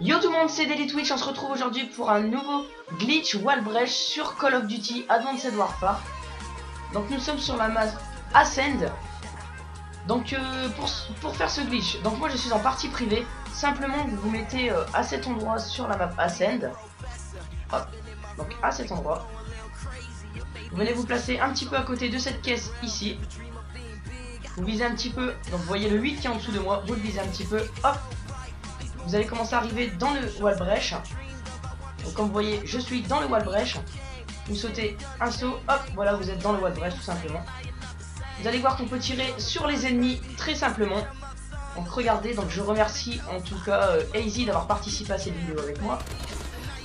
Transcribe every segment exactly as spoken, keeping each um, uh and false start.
Yo tout le monde, c'est DeliTwitch, on se retrouve aujourd'hui pour un nouveau glitch wallbreach sur Call of Duty Advanced Warfare. Donc nous sommes sur la map Ascend. Donc euh, pour, pour faire ce glitch, donc moi je suis en partie privée. Simplement vous vous mettez euh, à cet endroit sur la map Ascend. Hop, donc à cet endroit. Vous allez vous placer un petit peu à côté de cette caisse ici. Vous visez un petit peu, donc vous voyez le huit qui est en dessous de moi, vous le visez un petit peu, hop. Vous allez commencer à arriver dans le wallbreach. Donc comme vous voyez, je suis dans le wallbreach. Vous sautez un saut, hop, voilà, vous êtes dans le wallbreach tout simplement. Vous allez voir qu'on peut tirer sur les ennemis très simplement. Donc regardez, donc je remercie en tout cas Hazy euh, d'avoir participé à cette vidéo avec moi.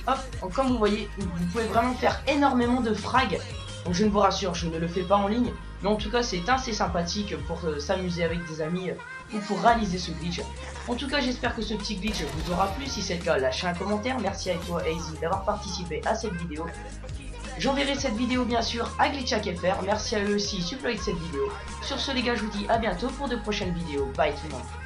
Hop, donc comme vous voyez, vous pouvez vraiment faire énormément de frags. Donc je ne vous rassure, je ne le fais pas en ligne, mais en tout cas c'est assez sympathique pour euh, s'amuser avec des amis euh, ou pour réaliser ce glitch. En tout cas j'espère que ce petit glitch vous aura plu, si c'est le cas lâchez un commentaire, merci à toi Easy d'avoir participé à cette vidéo. J'enverrai cette vidéo bien sûr à GlitchsHacksFR, merci à eux aussi, suppléez cette vidéo. Sur ce les gars je vous dis à bientôt pour de prochaines vidéos, bye tout le monde.